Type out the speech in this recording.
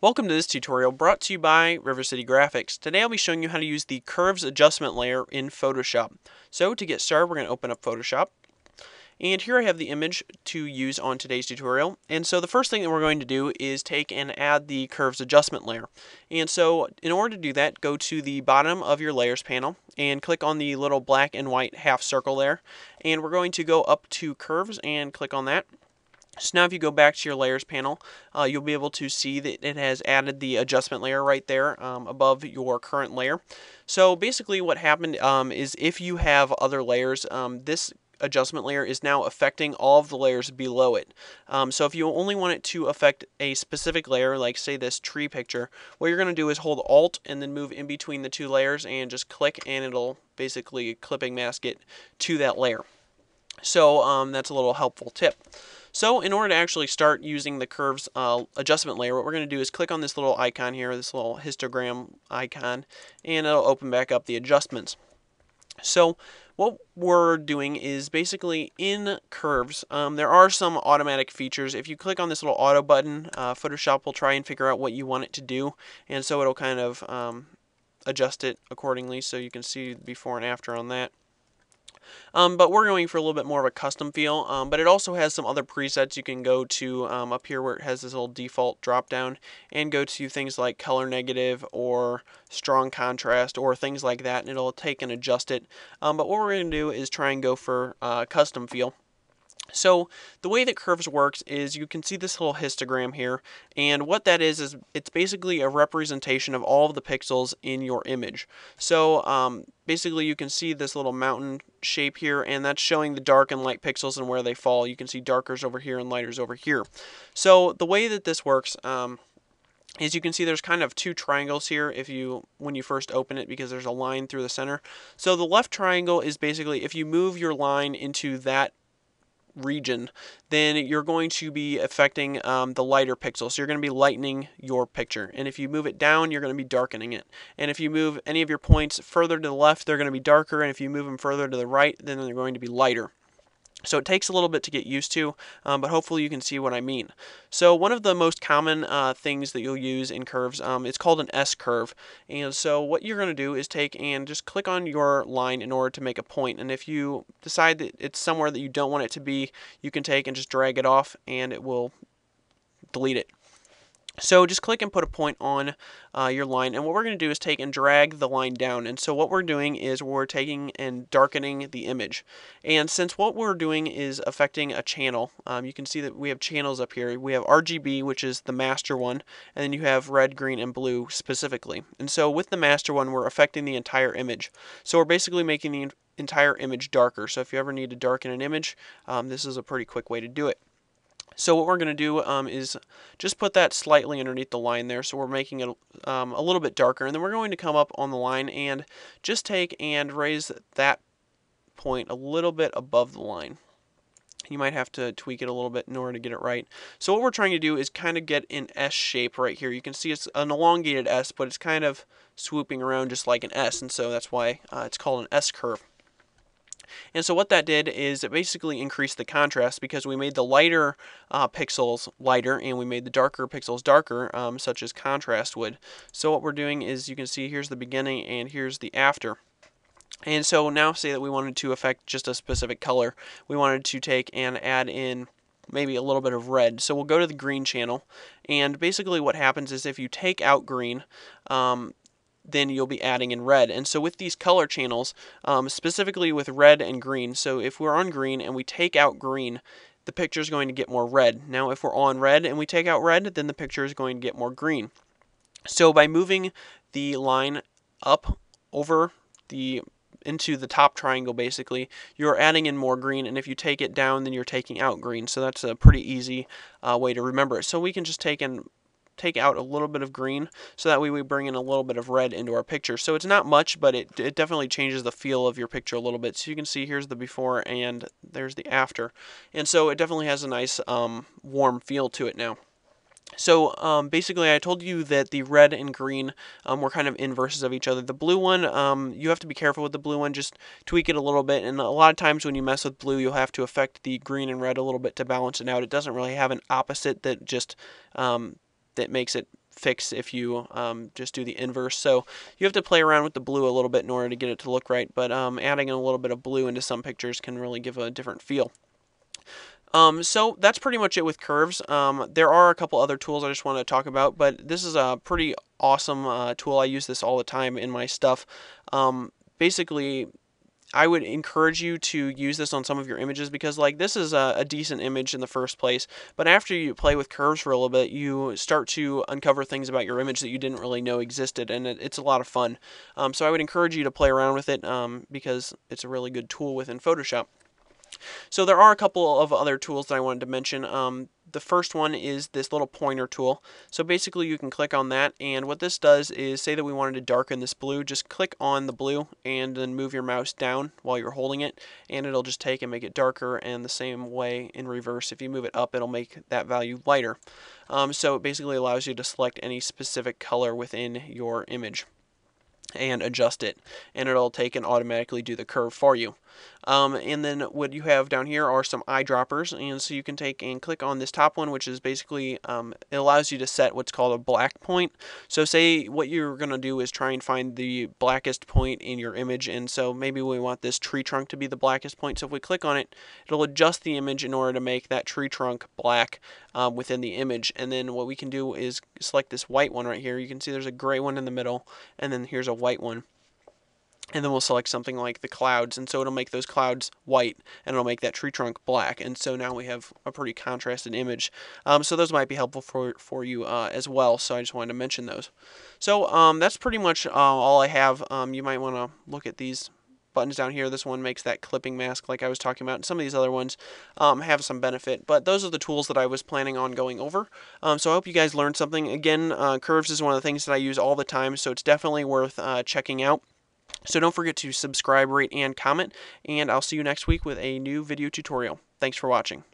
Welcome to this tutorial brought to you by River City Graphics. Today I'll be showing you how to use the curves adjustment layer in Photoshop. So to get started, we're going to open up Photoshop. And here I have the image to use on today's tutorial. And so the first thing that we're going to do is take and add the curves adjustment layer. And so in order to do that, go to the bottom of your layers panel and click on the little black and white half circle there. And we're going to go up to curves and click on that. So now if you go back to your layers panel, you'll be able to see that it has added the adjustment layer right there above your current layer. So basically what happened is if you have other layers, this adjustment layer is now affecting all of the layers below it. So if you only want it to affect a specific layer, like say this tree picture, what you're going to do is hold Alt and then move in between the two layers and just click, and it'll basically clipping mask it to that layer. So that's a little helpful tip. So in order to actually start using the curves adjustment layer, what we're going to do is click on this little icon here, this little histogram icon, and it'll open back up the adjustments. So what we're doing is basically in curves, there are some automatic features. If you click on this little auto button, Photoshop will try and figure out what you want it to do, and so it'll kind of adjust it accordingly, so you can see before and after on that. But we're going for a little bit more of a custom feel, but it also has some other presets. You can go to up here where it has this little default drop down and go to things like color negative or strong contrast or things like that, and it'll take and adjust it. But what we're going to do is try and go for custom feel. So the way that curves works is you can see this little histogram here, and what that is it's basically a representation of all of the pixels in your image. So basically you can see this little mountain shape here, and that's showing the dark and light pixels and where they fall. You can see darker's over here and lighter's over here. So the way that this works as you can see, there's kind of two triangles here when you first open it, because there's a line through the center. So the left triangle is basically if you move your line into that region, then you're going to be affecting the lighter pixel. So you're going to be lightening your picture. And if you move it down, you're going to be darkening it. And if you move any of your points further to the left, they're going to be darker. And if you move them further to the right, then they're going to be lighter. So it takes a little bit to get used to, but hopefully you can see what I mean. So one of the most common things that you'll use in curves, it's called an S-curve. And so what you're going to do is take and just click on your line in order to make a point. And if you decide that it's somewhere that you don't want it to be, you can take and just drag it off and it will delete it. So just click and put a point on your line, and what we're going to do is take and drag the line down. And so what we're doing is we're taking and darkening the image. And since what we're doing is affecting a channel, you can see that we have channels up here. We have RGB, which is the master one, and then you have red, green, and blue specifically. And so with the master one, we're affecting the entire image. So we're basically making the entire image darker. So if you ever need to darken an image, this is a pretty quick way to do it. So what we're going to do is just put that slightly underneath the line there, so we're making it a little bit darker. And then we're going to come up on the line and just take and raise that point a little bit above the line. You might have to tweak it a little bit in order to get it right. So what we're trying to do is kind of get an S shape right here. You can see it's an elongated S, but it's kind of swooping around just like an S, and so that's why it's called an S curve. And so what that did is it basically increased the contrast, because we made the lighter pixels lighter and we made the darker pixels darker, such as contrast would. So what we're doing is you can see here's the beginning and here's the after. And so now say that we wanted to affect just a specific color. We wanted to take and add in maybe a little bit of red. So we'll go to the green channel, and basically what happens is if you take out green, then you'll be adding in red. And so with these color channels, specifically with red and green, so if we're on green and we take out green, the picture is going to get more red. Now if we're on red and we take out red, then the picture is going to get more green. So by moving the line up over into the top triangle, basically, you're adding in more green, and if you take it down, then you're taking out green. So that's a pretty easy way to remember it. So we can just take out a little bit of green, so that way we bring in a little bit of red into our picture. So it's not much, but it definitely changes the feel of your picture a little bit. So you can see here's the before and there's the after. And so it definitely has a nice warm feel to it now. So basically I told you that the red and green were kind of inverses of each other. The blue one, you have to be careful with the blue one, just tweak it a little bit, and a lot of times when you mess with blue you'll have to affect the green and red a little bit to balance it out. It doesn't really have an opposite that just that makes it fix if you just do the inverse. So you have to play around with the blue a little bit in order to get it to look right, but adding a little bit of blue into some pictures can really give a different feel. So that's pretty much it with curves. There are a couple other tools I just want to talk about, but this is a pretty awesome tool. I use this all the time in my stuff. Basically, I would encourage you to use this on some of your images, because like this is a decent image in the first place, but after you play with curves for a little bit, you start to uncover things about your image that you didn't really know existed, and it's a lot of fun. So I would encourage you to play around with it because it's a really good tool within Photoshop. So there are a couple of other tools that I wanted to mention. The first one is this little pointer tool. So basically you can click on that, and what this does is, say that we wanted to darken this blue, just click on the blue and then move your mouse down while you're holding it, and it'll just take and make it darker, and the same way in reverse, if you move it up, it'll make that value lighter. So it basically allows you to select any specific color within your image and adjust it, and it'll take and automatically do the curve for you. And then what you have down here are some eyedroppers, and so you can take and click on this top one, which is basically it allows you to set what's called a black point. So say what you're gonna do is try and find the blackest point in your image, and so maybe we want this tree trunk to be the blackest point. So if we click on it, it'll adjust the image in order to make that tree trunk black within the image. And then what we can do is select this white one right here. You can see there's a gray one in the middle, and then here's a white one, and then we'll select something like the clouds, and so it'll make those clouds white, and it'll make that tree trunk black, and so now we have a pretty contrasted image. So those might be helpful for you as well, so I just wanted to mention those. So that's pretty much all I have. You might want to look at these buttons down here. This one makes that clipping mask like I was talking about, and some of these other ones have some benefit, but those are the tools that I was planning on going over. So I hope you guys learned something. Again, curves is one of the things that I use all the time, so it's definitely worth checking out. So don't forget to subscribe, rate, and comment, and I'll see you next week with a new video tutorial. Thanks for watching.